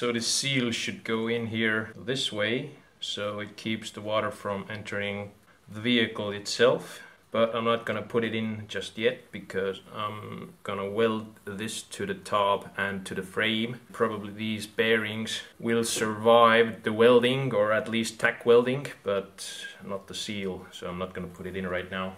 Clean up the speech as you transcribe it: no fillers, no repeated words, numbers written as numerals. So the seal should go in here this way, so it keeps the water from entering the vehicle itself. But I'm not gonna put it in just yet, because I'm gonna weld this to the top and to the frame. Probably these bearings will survive the welding, or at least tack welding, but not the seal, so I'm not gonna put it in right now.